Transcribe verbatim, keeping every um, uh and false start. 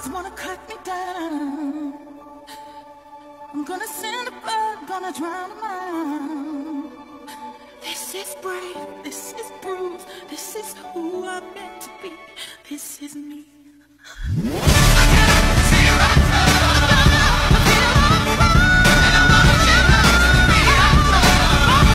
bugs wanna cut me down. I'm gonna send a bug, gonna drown them out. This is brave, this is bruised, this is who I'm meant to be. This is me.